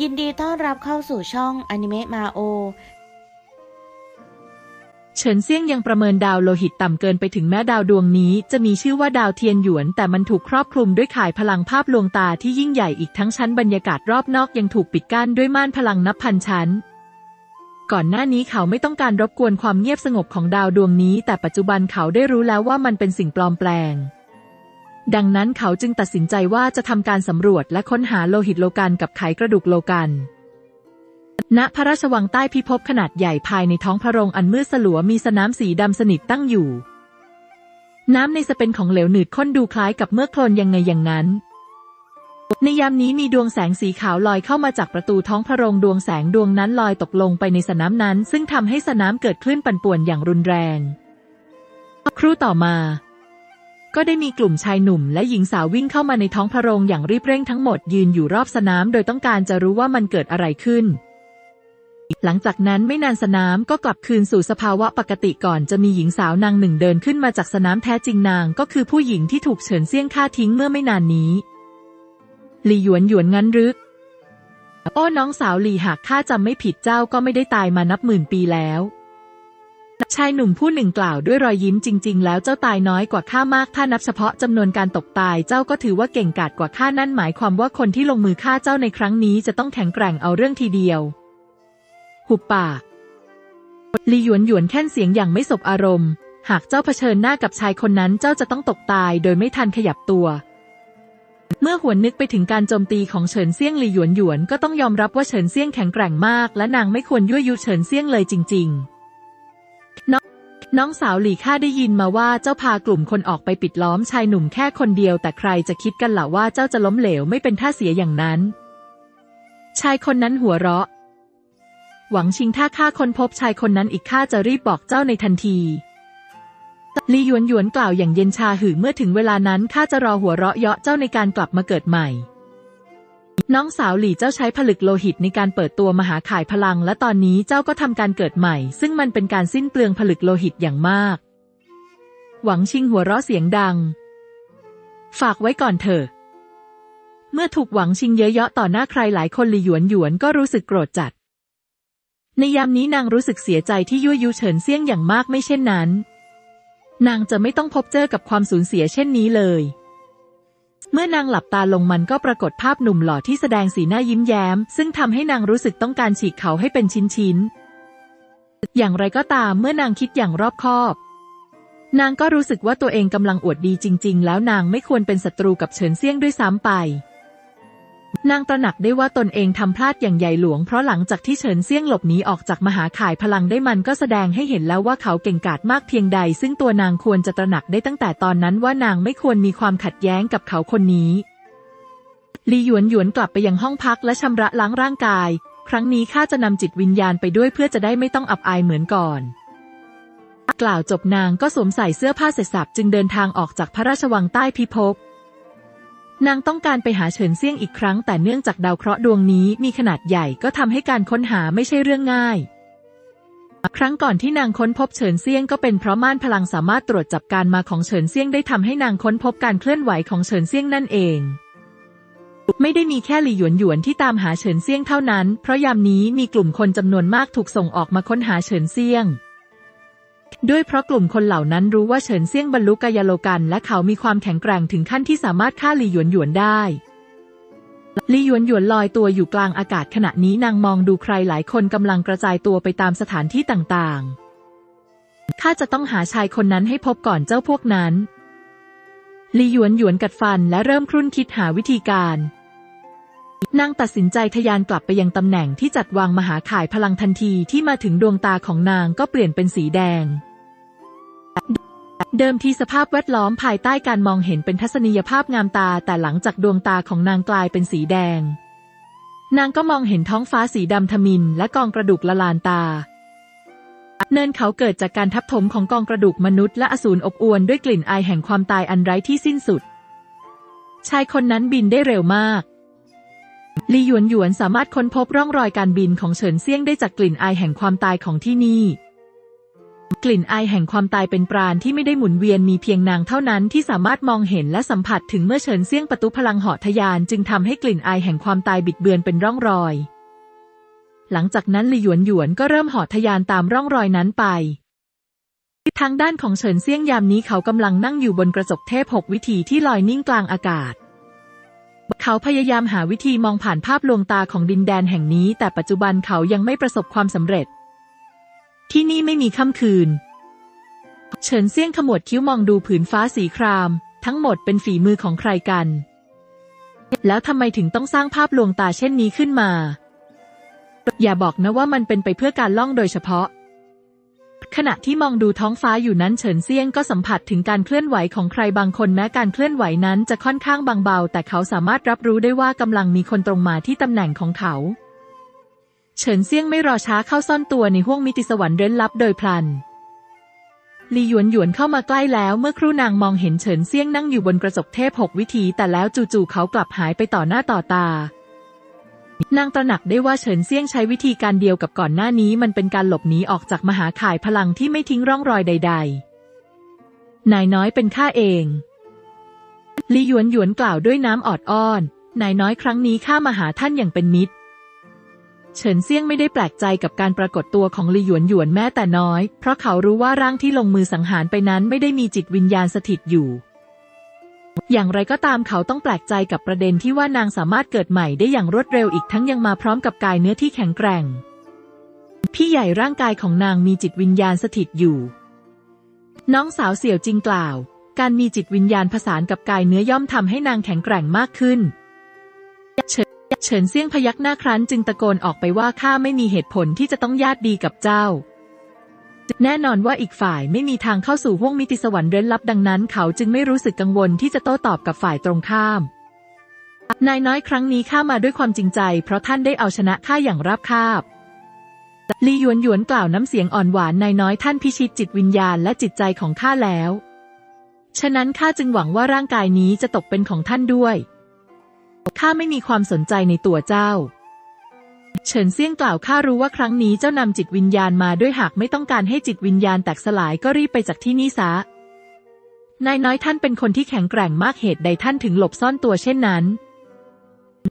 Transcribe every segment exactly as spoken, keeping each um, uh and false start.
ยินดีต้อนรับเข้าสู่ช่องอนิเมะมาโอเฉินเซี่ยงยังประเมินดาวโลหิตต่ำเกินไปถึงแม้ดาวดวงนี้จะมีชื่อว่าดาวเทียนหยวนแต่มันถูกครอบคลุมด้วยข่ายพลังภาพลวงตาที่ยิ่งใหญ่อีกทั้งชั้นบรรยากาศรอบนอกยังถูกปิดกั้นด้วยม่านพลังนับพันชั้นก่อนหน้านี้เขาไม่ต้องการรบกวนความเงียบสงบของดาวดวงนี้แต่ปัจจุบันเขาได้รู้แล้วว่ามันเป็นสิ่งปลอมแปลงดังนั้นเขาจึงตัดสินใจว่าจะทำการสำรวจและค้นหาโลหิตโลกาณกับไขกระดูกโลกาณณพระราชวังใต้พิภพขนาดใหญ่ภายในท้องพระโรงอันมืดสลัวมีสนามสีดำสนิทตั้งอยู่น้ำในสเปนของเหลวหนืดข้นดูคล้ายกับเมื่อโคลนยังไงอย่างนั้นในยามนี้มีดวงแสงสีขาวลอยเข้ามาจากประตูท้องพระโรงดวงแสงดวงนั้นลอยตกลงไปในสนามนั้นซึ่งทำให้สนามเกิดคลื่นปั่นป่วนอย่างรุนแรงครู่ต่อมาก็ได้มีกลุ่มชายหนุ่มและหญิงสาววิ่งเข้ามาในท้องพระโรงอย่างรีบเร่งทั้งหมดยืนอยู่รอบสนามโดยต้องการจะรู้ว่ามันเกิดอะไรขึ้นหลังจากนั้นไม่นานสนามก็กลับคืนสู่สภาวะปกติก่อนจะมีหญิงสาวนางหนึ่งเดินขึ้นมาจากสนามแท้จริงนางก็คือผู้หญิงที่ถูกเฉินเซี่ยงฆ่าทิ้งเมื่อไม่นานนี้หลี่หยวนหยวนงั้นรึโอ้น้องสาวหลี่หากข้าจำไม่ผิดเจ้าก็ไม่ได้ตายมานับหมื่นปีแล้วชายหนุ่มผู้หนึ่งกล่าวด้วยรอยยิ้มจริงๆแล้วเจ้าตายน้อยกว่าข้ามากถ้านับเฉพาะจำนวนการตกตายเจ้าก็ถือว่าเก่งกาจกว่าข้านั่นหมายความว่าคนที่ลงมือฆ่าเจ้าในครั้งนี้จะต้องแข็งแกร่งเอาเรื่องทีเดียวหุบปากหลี่หยวนหยวนแค่นเสียงอย่างไม่สบอารมณ์หากเจ้าเผชิญหน้ากับชายคนนั้นเจ้าจะต้องตกตายโดยไม่ทันขยับตัวเมื่อหวนนึกไปถึงการโจมตีของเฉินเซี่ยงหลี่หยวนหยวนก็ต้องยอมรับว่าเฉินเซี่ยงแข็งแกร่งมากและนางไม่ควรยั่วยุเฉินเซี่ยงเลยจริงๆ น, น้องสาวหลี่ข้าได้ยินมาว่าเจ้าพากลุ่มคนออกไปปิดล้อมชายหนุ่มแค่คนเดียวแต่ใครจะคิดกันล่ะว่าเจ้าจะล้มเหลวไม่เป็นท่าเสียอย่างนั้นชายคนนั้นหัวเราะหวังชิงถ้าข้าค้นพบชายคนนั้นอีกข้าจะรีบบอกเจ้าในทันทีหลี่หยวนหยวนกล่าวอย่างเย็นชาหือเมื่อถึงเวลานั้นข้าจะรอหัวเราะเยาะเจ้าในการกลับมาเกิดใหม่น้องสาวหลี่เจ้าใช้ผลึกโลหิตในการเปิดตัวมหาข่ายพลังและตอนนี้เจ้าก็ทำการเกิดใหม่ซึ่งมันเป็นการสิ้นเปลืองผลึกโลหิตอย่างมากหวังชิงหัวเราะเสียงดังฝากไว้ก่อนเถอะเมื่อถูกหวังชิงเยอะเยาะต่อหน้าใครหลายคนหลี่หยวนหยวนก็รู้สึกโกรธจัดในยามนี้นางรู้สึกเสียใจที่ยั่วยุเฉินเซี่ยงอย่างมากไม่เช่นนั้นนางจะไม่ต้องพบเจอกับความสูญเสียเช่นนี้เลยเมื่อนางหลับตาลงมันก็ปรากฏภาพหนุ่มหล่อที่แสดงสีหน้ายิ้มแย้มซึ่งทำให้นางรู้สึกต้องการฉีกเขาให้เป็นชิ้นๆอย่างไรก็ตามเมื่อนางคิดอย่างรอบคอบนางก็รู้สึกว่าตัวเองกำลังอวดดีจริงๆแล้วนางไม่ควรเป็นศัตรูกับเฉินเซี่ยงด้วยซ้ำไปนางตระหนักได้ว่าตนเองทำพลาดอย่างใหญ่หลวงเพราะหลังจากที่เฉินเซี่ยงหลบหนีออกจากมหาข่ายพลังได้มันก็แสดงให้เห็นแล้วว่าเขาเก่งกาจมากเพียงใดซึ่งตัวนางควรจะตระหนักได้ตั้งแต่ตอนนั้นว่านางไม่ควรมีความขัดแย้งกับเขาคนนี้หลี่หยวนหยวนกลับไปยังห้องพักและชำระล้างร่างกายครั้งนี้ข้าจะนำจิตวิญญาณไปด้วยเพื่อจะได้ไม่ต้องอับอายเหมือนก่อนกล่าวจบนางก็สวมใส่เสื้อผ้าเสร็จสรรพจึงเดินทางออกจากพระราชวังใต้พิภพนางต้องการไปหาเฉินเซี่ยงอีกครั้งแต่เนื่องจากดาวเคราะห์ดวงนี้มีขนาดใหญ่ก็ทำให้การค้นหาไม่ใช่เรื่องง่ายครั้งก่อนที่นางค้นพบเฉินเซี่ยงก็เป็นเพราะม่านพลังสามารถตรวจจับการมาของเฉินเซี่ยงได้ทำให้นางค้นพบการเคลื่อนไหวของเฉินเซี่ยงนั่นเองไม่ได้มีแค่หลี่หยวนหยวนที่ตามหาเฉินเซี่ยงเท่านั้นเพราะยามนี้มีกลุ่มคนจำนวนมากถูกส่งออกมาค้นหาเฉินเซี่ยงด้วยเพราะกลุ่มคนเหล่านั้นรู้ว่าเฉินเซี่ยงบรรลุกายโลกาณและเขามีความแข็งแกร่งถึงขั้นที่สามารถฆ่าหลี่หยวนหยวนได้หลี่หยวนหยวนลอยตัวอยู่กลางอากาศขณะนี้นางมองดูใครหลายคนกำลังกระจายตัวไปตามสถานที่ต่างๆข้าจะต้องหาชายคนนั้นให้พบก่อนเจ้าพวกนั้นหลี่หยวนหยวนกัดฟันและเริ่มครุ่นคิดหาวิธีการนางตัดสินใจทะยานกลับไปยังตำแหน่งที่จัดวางมหาข่ายพลังทันทีที่มาถึงดวงตาของนางก็เปลี่ยนเป็นสีแดงเดิมทีสภาพแวดล้อมภายใต้การมองเห็นเป็นทัศนียภาพงามตาแต่หลังจากดวงตาของนางกลายเป็นสีแดงนางก็มองเห็นท้องฟ้าสีดำทมิฬและกองกระดูกละลานตาเนินเขาเกิดจากการทับถมของกองกระดูกมนุษย์และอสูรอบอวลด้วยกลิ่นอายแห่งความตายอันไร้ที่สิ้นสุดชายคนนั้นบินได้เร็วมากหลี่หยวนหยวนสามารถค้นพบร่องรอยการบินของเฉินเซี่ยงได้จากกลิ่นอายแห่งความตายของที่นี่ กลิ่นอายแห่งความตายเป็นปราณที่ไม่ได้หมุนเวียนมีเพียงนางเท่านั้นที่สามารถมองเห็นและสัมผัสถึงเมื่อเฉินเซี่ยงปะทุพลังเหาะทะยานจึงทำให้กลิ่นอายแห่งความตายบิดเบือนเป็นร่องรอยหลังจากนั้นหลี่หยวนหยวนก็เริ่มเหาะทะยานตามร่องรอยนั้นไปทางด้านของเฉินเซี่ยงยามนี้เขากำลังนั่งอยู่บนกระจกเทพหกวิถีที่ลอยนิ่งกลางอากาศเขาพยายามหาวิธีมองผ่านภาพลวงตาของดินแดนแห่งนี้แต่ปัจจุบันเขายังไม่ประสบความสำเร็จที่นี่ไม่มีค่ำคืนเฉินเซี่ยงขมวดคิ้วมองดูผืนฟ้าสีครามทั้งหมดเป็นฝีมือของใครกันแล้วทำไมถึงต้องสร้างภาพลวงตาเช่นนี้ขึ้นมาอย่าบอกนะว่ามันเป็นไปเพื่อการล่องโดยเฉพาะขณะที่มองดูท้องฟ้าอยู่นั้นเฉินเซี่ยงก็สัมผัสถึงการเคลื่อนไหวของใครบางคนแม้การเคลื่อนไหวนั้นจะค่อนข้างบางเบาแต่เขาสามารถรับรู้ได้ว่ากำลังมีคนตรงมาที่ตำแหน่งของเขาเฉินเซี่ยงไม่รอช้าเข้าซ่อนตัวในห้วงมิติสวรรค์เร้นลับโดยพลันลี่หยวนหยวนเข้ามาใกล้แล้วเมื่อครู่นางมองเห็นเฉินเซี่ยงนั่งอยู่บนกระจกเทพหกวิถีแต่แล้วจู่ๆเขากลับหายไปต่อหน้าต่อตานางตระหนักได้ว่าเฉินเซี่ยงใช้วิธีการเดียวกับก่อนหน้านี้มันเป็นการหลบหนีออกจากมหาข่ายพลังที่ไม่ทิ้งร่องรอยใดๆนายน้อยเป็นข้าเองลี่หยวนหยวนกล่าวด้วยน้ำออดอ้อนนายน้อยครั้งนี้ข้ามาหาท่านอย่างเป็นมิตรเฉินเซี่ยงไม่ได้แปลกใจกับการปรากฏตัวของลี่หยวนหยวนแม้แต่น้อยเพราะเขารู้ว่าร่างที่ลงมือสังหารไปนั้นไม่ได้มีจิตวิญญาณสถิตอยู่อย่างไรก็ตามเขาต้องแปลกใจกับประเด็นที่ว่านางสามารถเกิดใหม่ได้อย่างรวดเร็วอีกทั้งยังมาพร้อมกับกายเนื้อที่แข็งแกร่งพี่ใหญ่ร่างกายของนางมีจิตวิญญาณสถิตอยู่น้องสาวเสี่ยวจิงกล่าวการมีจิตวิญญาณผสานกับกายเนื้อย่อมทำให้นางแข็งแกร่งมากขึ้นเฉินเซี่ยงพยักหน้าครั้นจึงตะโกนออกไปว่าข้าไม่มีเหตุผลที่จะต้องญาติดีกับเจ้าแน่นอนว่าอีกฝ่ายไม่มีทางเข้าสู่ห้วงมิติสวรรค์เร้นลับดังนั้นเขาจึงไม่รู้สึกกังวลที่จะโต้ตอบกับฝ่ายตรงข้ามนายน้อยครั้งนี้ข้ามาด้วยความจริงใจเพราะท่านได้เอาชนะข้าอย่างราบคาบลี่หยวนหยวนกล่าวน้ำเสียงอ่อนหวานนายน้อยท่านพิชิตจิตวิญญาณและจิตใจของข้าแล้วฉะนั้นข้าจึงหวังว่าร่างกายนี้จะตกเป็นของท่านด้วยข้าไม่มีความสนใจในตัวเจ้าเฉินเซี่ยงกล่าวข้ารู้ว่าครั้งนี้เจ้านำจิตวิญญาณมาด้วยหากไม่ต้องการให้จิตวิญญาณแตกสลายก็รีบไปจากที่นี่ซะนายน้อยท่านเป็นคนที่แข็งแกร่งมากเหตุใดท่านถึงหลบซ่อนตัวเช่นนั้น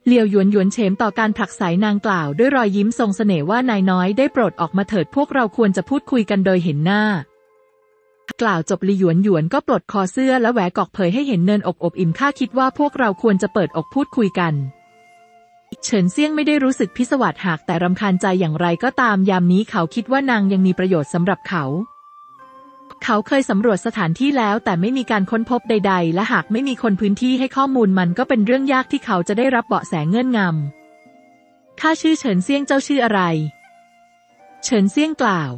เลียวหยวนหยวนเฉมต่อการผลักไสนางกล่าวด้วยรอยยิ้มทรงเสน่ห์ว่านายน้อยได้โปรดออกมาเถิดพวกเราควรจะพูดคุยกันโดยเห็นหน้ากล่าวจบลีหยวนหยวนก็ปลดคอเสื้อและแหวกอกเผยให้เห็นเนินอกอบอิ่มข้าคิดว่าพวกเราควรจะเปิดอกพูดคุยกันเฉินเซี่ยงไม่ได้รู้สึกพิศวาสหากแต่รำคาญใจอย่างไรก็ตามยามนี้เขาคิดว่านางยังมีประโยชน์สำหรับเขาเขาเคยสำรวจสถานที่แล้วแต่ไม่มีการค้นพบใดๆและหากไม่มีคนพื้นที่ให้ข้อมูลมันก็เป็นเรื่องยากที่เขาจะได้รับเบาะแสเงื่อนงำข้าชื่อเฉินเซี่ยงเจ้าชื่ออะไรเฉินเซี่ยงกล่าว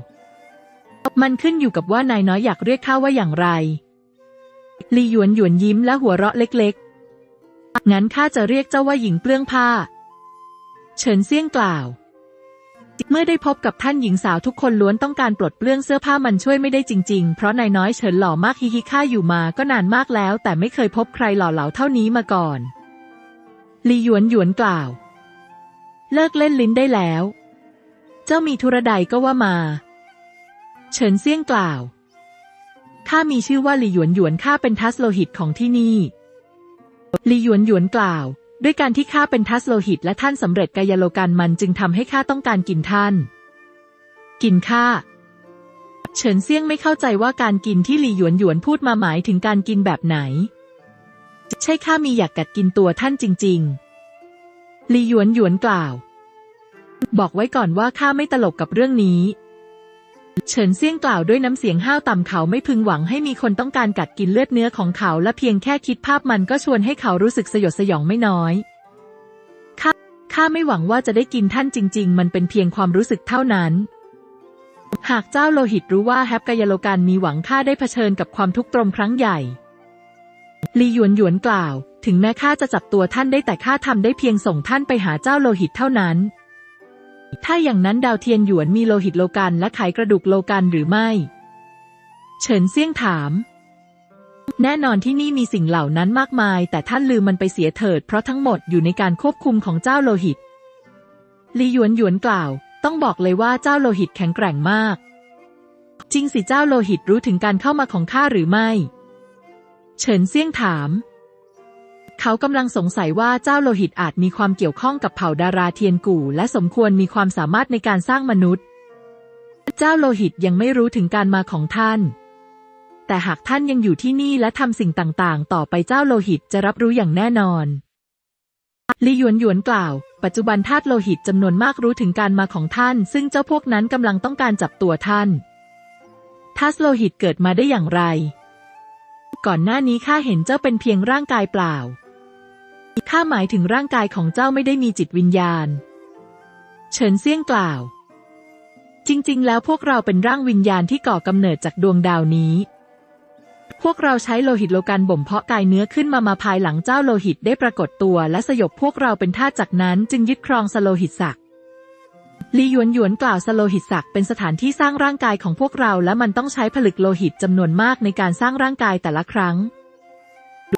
มันขึ้นอยู่กับว่านายน้อยอยากเรียกข้าว่าอย่างไรลี่หยวนหยวนยิ้มและหัวเราะเล็กๆงั้นข้าจะเรียกเจ้าว่าหญิงเปลื้องผ้าเฉินเซี่ยงกล่าวเมื่อได้พบกับท่านหญิงสาวทุกคนล้วนต้องการปลดเปลื้องเสื้อผ้ามันช่วยไม่ได้จริงๆเพราะนายน้อยเฉินหล่อมากฮิฮิข้าอยู่มาก็นานมากแล้วแต่ไม่เคยพบใครหล่อเหลาเท่านี้มาก่อนลี่หยวนหยวนกล่าวเลิกเล่นลิ้นได้แล้วเจ้ามีธุระใดก็ว่ามาเฉินเซี่ยงกล่าวข้ามีชื่อว่าลี่หยวนหยวนข้าเป็นทัสโลหิตของที่นี่ลี่หยวนหยวนกล่าวด้วยการที่ข้าเป็นทัสโลหิตและท่านสำเร็จกายโลกันมันจึงทำให้ข้าต้องการกินท่านกินข้าเฉินเซี่ยงไม่เข้าใจว่าการกินที่ลี่หยวนหยวนพูดมาหมายถึงการกินแบบไหนใช่ข้ามีอยากกัดกินตัวท่านจริงๆลี่หยวนหยวนกล่าวบอกไว้ก่อนว่าข้าไม่ตลกกับเรื่องนี้เฉินเซี่ยงกล่าวด้วยน้ำเสียงห้าวต่ำเขาไม่พึงหวังให้มีคนต้องการกัดกินเลือดเนื้อของเขาและเพียงแค่คิดภาพมันก็ชวนให้เขารู้สึกสยดสยองไม่น้อยข้าข้าไม่หวังว่าจะได้กินท่านจริงๆมันเป็นเพียงความรู้สึกเท่านั้นหากเจ้าโลหิตรู้ว่าแฮปกายโลกันมีหวังข้าได้เผชิญกับความทุกข์ตรมครั้งใหญ่ลี่หยวนหยวนกล่าวถึงแม้ข้าจะจับตัวท่านได้แต่ข้าทำได้เพียงส่งท่านไปหาเจ้าโลหิตเท่านั้นถ้าอย่างนั้นดาวเทียนหยวนมีโลหิตโลกันและไขกระดูกโลกันหรือไม่เฉินเซี่ยงถามแน่นอนที่นี่มีสิ่งเหล่านั้นมากมายแต่ท่านลืมมันไปเสียเถิดเพราะทั้งหมดอยู่ในการควบคุมของเจ้าโลหิตลี่หยวนหยวนกล่าวต้องบอกเลยว่าเจ้าโลหิตแข็งแกร่งมาก จริงสิเจ้าโลหิตรู้ถึงการเข้ามาของข้าหรือไม่เฉินเซี่ยงถามเขากำลังสงสัยว่าเจ้าโลหิตอาจมีความเกี่ยวข้องกับเผ่าดาราเทียนกู่และสมควรมีความสามารถในการสร้างมนุษย์เจ้าโลหิตยังไม่รู้ถึงการมาของท่านแต่หากท่านยังอยู่ที่นี่และทำสิ่งต่างๆต่อไปเจ้าโลหิตจะรับรู้อย่างแน่นอนลี่หยวนหยวนกล่าวปัจจุบันธาตุโลหิตจำนวนมากรู้ถึงการมาของท่านซึ่งเจ้าพวกนั้นกำลังต้องการจับตัวท่านธาตุโลหิตเกิดมาได้อย่างไรก่อนหน้านี้ข้าเห็นเจ้าเป็นเพียงร่างกายเปล่าข้าหมายถึงร่างกายของเจ้าไม่ได้มีจิตวิญญาณเฉินเซี่ยงกล่าวจริงๆแล้วพวกเราเป็นร่างวิญญาณที่ก่อกำเนิดจากดวงดาวนี้พวกเราใช้โลหิตโลกันบ่มเพาะกายเนื้อขึ้นมามาภายหลังเจ้าโลหิตได้ปรากฏตัวและสยบพวกเราเป็นทาสจากนั้นจึงยึดครองสโลหิตศักดิ์ลี่หยวนหยวนกล่าวสโลหิตศักดิ์เป็นสถานที่สร้างร่างกายของพวกเราและมันต้องใช้ผลึกโลหิตจำนวนมากในการสร้างร่างกายแต่ละครั้ง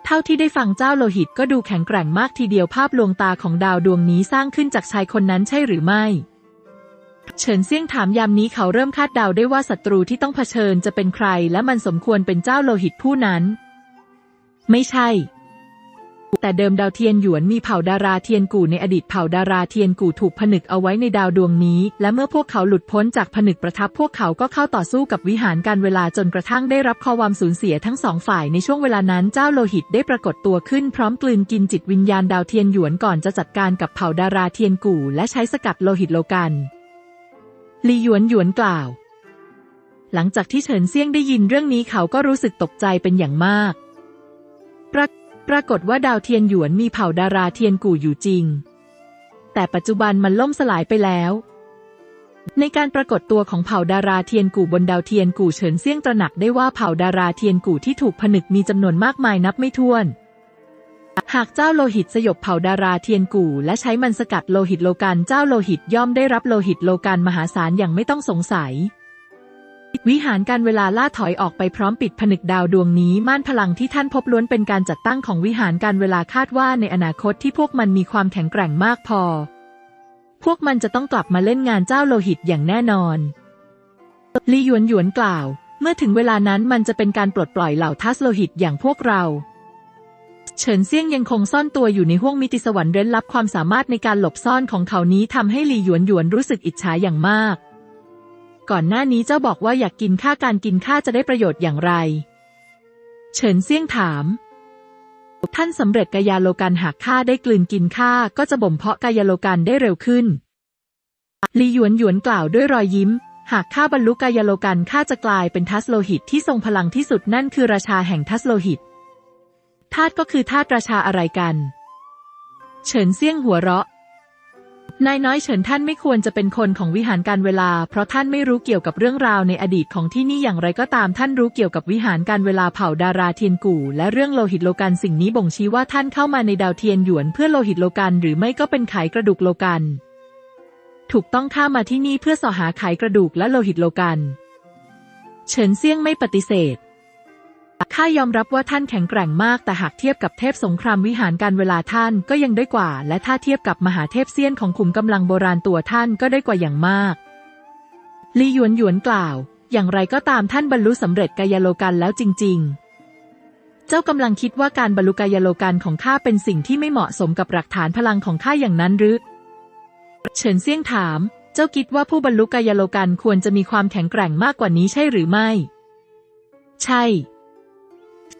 เท่าที่ได้ฟังเจ้าโลหิตก็ดูแข็งแกร่งมากทีเดียวภาพลวงตาของดาวดวงนี้สร้างขึ้นจากชายคนนั้นใช่หรือไม่เฉินเซี่ยงถามยามนี้เขาเริ่มคาดเดาได้ว่าศัตรูที่ต้องเผชิญจะเป็นใครและมันสมควรเป็นเจ้าโลหิตผู้นั้นไม่ใช่แต่เดิมดาวเทียนหยวนมีเผ่าดาราเทียนกู่ในอดีตเผ่าดาราเทียนกู่ถูกผนึกเอาไว้ในดาวดวงนี้และเมื่อพวกเขาหลุดพ้นจากผนึกประทับพวกเขาก็เข้าต่อสู้กับวิหารการเวลาจนกระทั่งได้รับความสูญเสียทั้งสองฝ่ายในช่วงเวลานั้นเจ้าโลหิตได้ปรากฏตัวขึ้นพร้อมกลืนกินจิตวิญญาณดาวเทียนหยวนก่อนจะจัดการกับเผ่าดาราเทียนกู่และใช้สกัดโลหิตโลกันลี่หยวนหยวนกล่าวหลังจากที่เฉินเซี่ยงได้ยินเรื่องนี้เขาก็รู้สึกตกใจเป็นอย่างมากปรปรากฏว่าดาวเทียนหยวนมีเผ่าดาราเทียนกู่อยู่จริงแต่ปัจจุบันมันล่มสลายไปแล้วในการปรากฏตัวของเผ่าดาราเทียนกู่บนดาวเทียนกู่เฉินเซี่ยงตระหนักได้ว่าเผ่าดาราเทียนกู่ที่ถูกผนึกมีจำนวนมากมายนับไม่ถ้วนหากเจ้าโลหิตสยบเผ่าดาราเทียนกู่และใช้มันสกัดโลหิตโลกันเจ้าโลหิตย่อมได้รับโลหิตโลกันมหาศาลอย่างไม่ต้องสงสัยวิหารการเวลาล่าถอยออกไปพร้อมปิดผนึกดาวดวงนี้ม่านพลังที่ท่านพบล้วนเป็นการจัดตั้งของวิหารการเวลาคาดว่าในอนาคตที่พวกมันมีความแข็งแกร่งมากพอพวกมันจะต้องกลับมาเล่นงานเจ้าโลหิตอย่างแน่นอนลี่หยวนหยวนกล่าวเมื่อถึงเวลานั้นมันจะเป็นการปลดปล่อยเหล่าทัสโลหิตอย่างพวกเราเฉินเซี่ยงยังคงซ่อนตัวอยู่ในห้วงมิติสวรรค์เร้นลับความสามารถในการหลบซ่อนของเขานี้ทำให้ลี่หยวนหยวนรู้สึกอิจฉาอย่างมากก่อนหน้านี้เจ้าบอกว่าอยากกินข้าการกินข้าจะได้ประโยชน์อย่างไรเฉินเซี่ยงถามท่านสำเร็จกายาโลกันหากข้าได้กลืนกินข้าก็จะบ่มเพาะกายาโลกันได้เร็วขึ้นลี่หยวนหยวนกล่าวด้วยรอยยิ้มหากข้าบรรลุกายาโลกันข้าจะกลายเป็นทัสโลหิตที่ทรงพลังที่สุดนั่นคือราชาแห่งทัสโลหิตธาตุก็คือธาตุราชาอะไรกันเฉินเซี่ยงหัวเราะนายน้อยเฉินท่านไม่ควรจะเป็นคนของวิหารการเวลาเพราะท่านไม่รู้เกี่ยวกับเรื่องราวในอดีตของที่นี่อย่างไรก็ตามท่านรู้เกี่ยวกับวิหารการเวลาเผ่าดาราเทียนกู่และเรื่องโลหิตโลกันสิ่งนี้บ่งชี้ว่าท่านเข้ามาในดาวเทียนหยวนเพื่อโลหิตโลกันหรือไม่ก็เป็นไขกระดูกโลกันถูกต้องข้ามาที่นี่เพื่อสอหาไขกระดูกและโลหิตโลกันเฉินเซี่ยงไม่ปฏิเสธข้ายอมรับว่าท่านแข็งแกร่งมากแต่หากเทียบกับเทพสงครามวิหารการเวลาท่านก็ยังได้กว่าและถ้าเทียบกับมหาเทพเซียนของขุมกำลังโบราณตัวท่านก็ได้กว่าอย่างมากลี่หยวนหยวนกล่าวอย่างไรก็ตามท่านบรรลุสำเร็จกายโลกันแล้วจริงๆเจ้ากำลังคิดว่าการบรรลุกายโลกันของข้าเป็นสิ่งที่ไม่เหมาะสมกับหลักฐานพลังของข้าอย่างนั้นหรือเฉินเซี่ยงถามเจ้าคิดว่าผู้บรรลุกายโลกันควรจะมีความแข็งแกร่งมากกว่านี้ใช่หรือไม่ใช่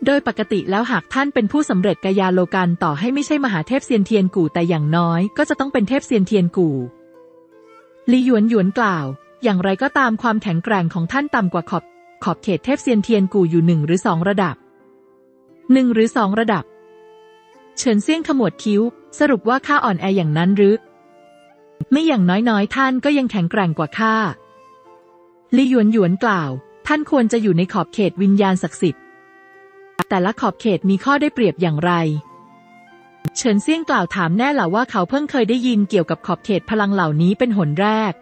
โดยปกติแล้วหากท่านเป็นผู้สำเร็จกายาโลกันต่อให้ไม่ใช่มหาเทพเซียนเทียนกู่แต่อย่างน้อยก็จะต้องเป็นเทพเซียนเทียนกู่ลี่หยวนหยวนกล่าวอย่างไรก็ตามความแข็งแกร่งของท่านต่ำกว่าขอบขอบเขตเทพเซียนเทียนกู่อยู่หนึ่งหรือสองระดับหนึ่งหรือสองระดับเฉินเซี่ยงขมวดคิ้วสรุปว่าข้าอ่อนแออย่างนั้นหรือไม่อย่างน้อยๆท่านก็ยังแข็งแกร่งกว่าข้าลี่หยวนหยวนกล่าวท่านควรจะอยู่ในขอบเขตวิญญาณศักดิ์สิทธิ์แต่ละขอบเขตมีข้อได้เปรียบอย่างไรเฉินเซี่ยงกล่าวถามแน่หละว่าเขาเพิ่งเคยได้ยินเกี่ยวกับขอบเขตพลังเหล่านี้เป็นหนแรก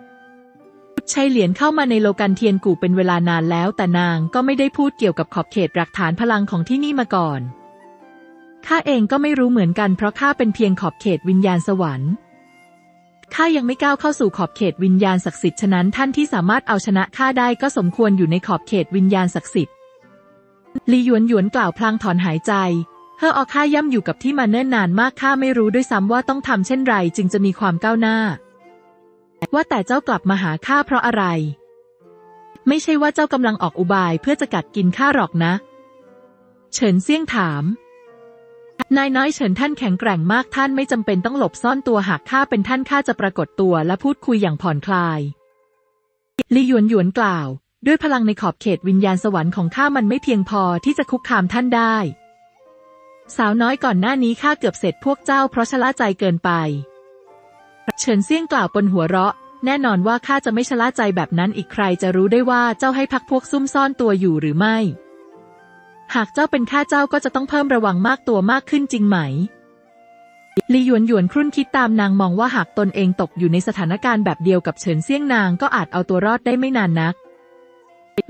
ชัยเหลียนเข้ามาในโลกันเทียนกู่เป็นเวลานานแล้วแต่นางก็ไม่ได้พูดเกี่ยวกับขอบเขตหลักฐานพลังของที่นี่มาก่อนข้าเองก็ไม่รู้เหมือนกันเพราะข้าเป็นเพียงขอบเขตวิญญาณสวรรค์ ข้ายังไม่ก้าวเข้าสู่ขอบเขตวิญญาณศักดิ์สิทธิ์ฉะนั้นท่านที่สามารถเอาชนะข้าได้ก็สมควรอยู่ในขอบเขตวิญญาณศักดิ์สิทธิ์ลีหยวนหยวนกล่าวพลางถอนหายใจเฮออข้าย่ำอยู่กับที่มาเนิ่นนานมากข้าไม่รู้ด้วยซ้ำว่าต้องทำเช่นไรจึงจะมีความก้าวหน้าว่าแต่เจ้ากลับมาหาข้าเพราะอะไรไม่ใช่ว่าเจ้ากำลังออกอุบายเพื่อจะกัดกินข้าหรอกนะเฉินเซี่ยงถามนายน้อยเฉินท่านแข็งแกร่งมากท่านไม่จำเป็นต้องหลบซ่อนตัวหากข้าเป็นท่านข้าจะปรากฏตัวและพูดคุยอย่างผ่อนคลายลีหยวนหยวนกล่าวด้วยพลังในขอบเขตวิญญาณสวรรค์ของข้ามันไม่เพียงพอที่จะคุกคามท่านได้สาวน้อยก่อนหน้านี้ข้าเกือบเสร็จพวกเจ้าเพราะชะล่าใจเกินไปเฉินเซี่ยงกล่าวปนหัวเราะแน่นอนว่าข้าจะไม่ชะล่าใจแบบนั้นอีกใครจะรู้ได้ว่าเจ้าให้พักพวกซุ่มซ่อนตัวอยู่หรือไม่หากเจ้าเป็นข้าเจ้าก็จะต้องเพิ่มระวังมากตัวมากขึ้นจริงไหมลีหยวนหยวนครุ่นคิดตามนางมองว่าหากตนเองตกอยู่ในสถานการณ์แบบเดียวกับเฉินเซี่ยงนางก็อาจเอาตัวรอดได้ไม่นานนัก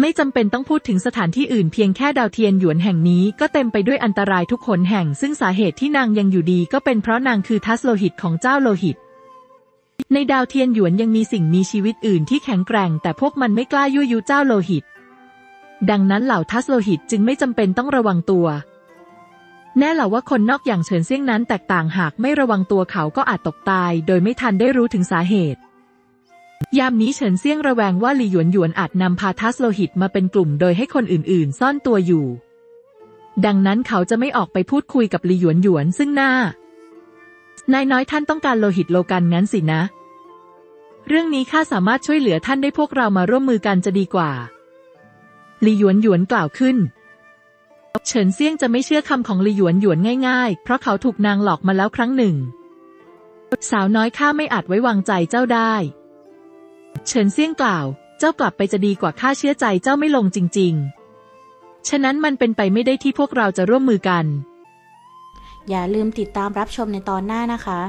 ไม่จำเป็นต้องพูดถึงสถานที่อื่นเพียงแค่ดาวเทียนหยวนแห่งนี้ก็เต็มไปด้วยอันตรายทุกหนแห่งซึ่งสาเหตุที่นางยังอยู่ดีก็เป็นเพราะนางคือทัสโลหิตของเจ้าโลหิตในดาวเทียนหยวนยังมีสิ่งมีชีวิตอื่นที่แข็งแกร่งแต่พวกมันไม่กล้ายั่วยุเจ้าโลหิตดังนั้นเหล่าทัสโลหิตจึงไม่จำเป็นต้องระวังตัวแน่เหล่าว่าคนนอกอย่างเฉินเซี่ยงนั้นแตกต่างหากไม่ระวังตัวเขาก็อาจตกตายโดยไม่ทันได้รู้ถึงสาเหตุยามนี้เฉินเซี่ยงระแวงว่าลีหยวนหยวนอาจนำพาทัสโลหิตมาเป็นกลุ่มโดยให้คนอื่นๆซ่อนตัวอยู่ดังนั้นเขาจะไม่ออกไปพูดคุยกับลีหยวนหยวนซึ่งหน้านายน้อยท่านต้องการโลหิตโลกันงั้นสินะเรื่องนี้ข้าสามารถช่วยเหลือท่านได้พวกเรามาร่วมมือกันจะดีกว่าลีหยวนหยวนกล่าวขึ้นเฉินเซี่ยงจะไม่เชื่อคำของลีหยวนหยวนง่ายๆเพราะเขาถูกนางหลอกมาแล้วครั้งหนึ่งสาวน้อยข้าไม่อาจไว้วางใจเจ้าได้เฉินเซี่ยงกล่าวเจ้ากลับไปจะดีกว่าข้าเชื่อใจเจ้าไม่ลงจริงๆฉะนั้นมันเป็นไปไม่ได้ที่พวกเราจะร่วมมือกันอย่าลืมติดตามรับชมในตอนหน้านะคะ